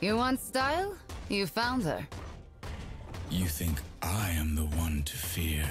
You want style? You found her. You think I am the one to fear?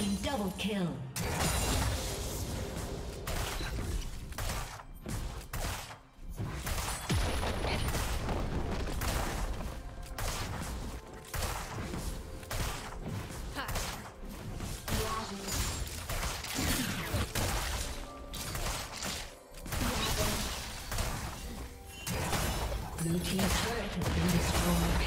team double kill. Blue team's turret has been destroyed.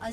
A